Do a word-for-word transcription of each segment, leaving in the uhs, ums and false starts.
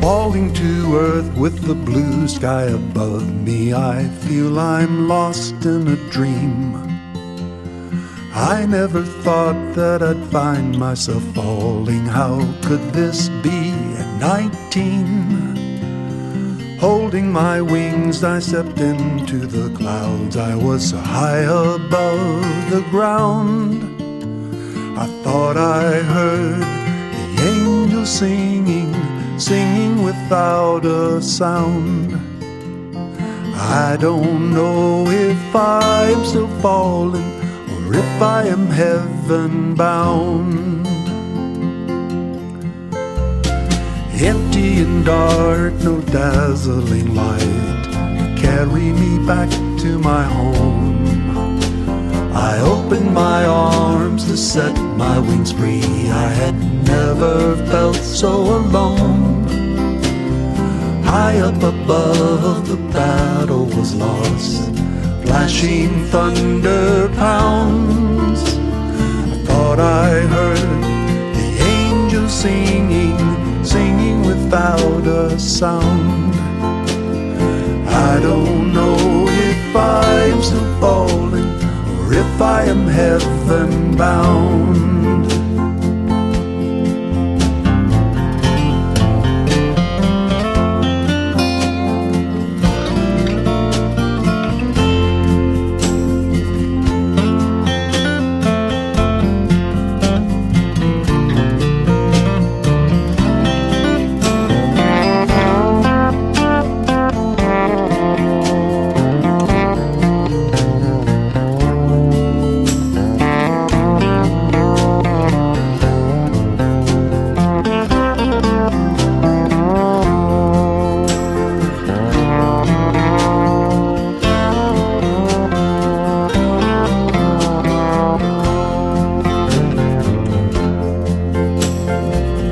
Falling to earth with the blue sky above me, I feel I'm lost in a dream. I never thought that I'd find myself falling. How could this be at nineteen? Holding my wings, I stepped into the clouds. I was so high above the ground. I thought I heard the angels singing, singing without a sound. I don't know if I'm still falling or if I am heaven bound. Empty and dark, no dazzling light carry me back to my home. I opened my arms to set my wings free. I had never felt so alone. High up above, the battle was lost. Flashing thunder pounds. I thought I heard the angels singing, singing without a sound. I don't know if I'm still falling or if I am heaven bound.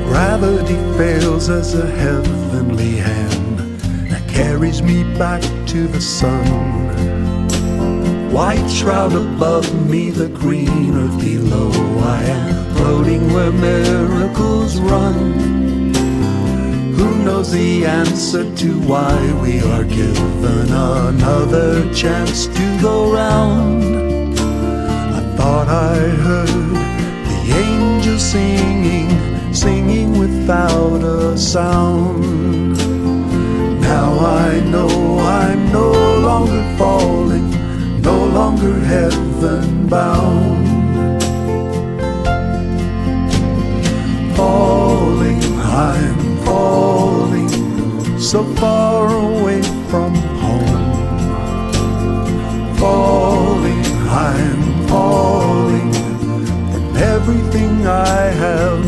Gravity fails as a heavenly hand that carries me back to the sun. White shroud above me, the green earth below. I am floating where miracles run. Who knows the answer to why we are given another chance to go round? I thought I heard the angels singing, singing without a sound. Now I know I'm no longer falling, no longer heaven bound. Falling, I'm falling, so far away from home. Falling, I'm falling from everything I have.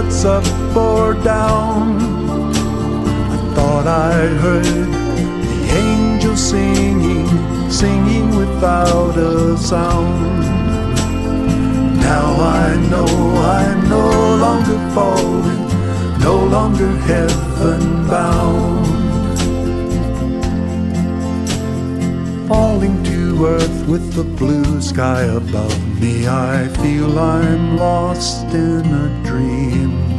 What's up or down? I thought I heard the angels singing, singing without a sound. Now I know I'm no longer falling, no longer heaven bound. Falling to earth with the blue sky above me, I feel I'm lost in a dream.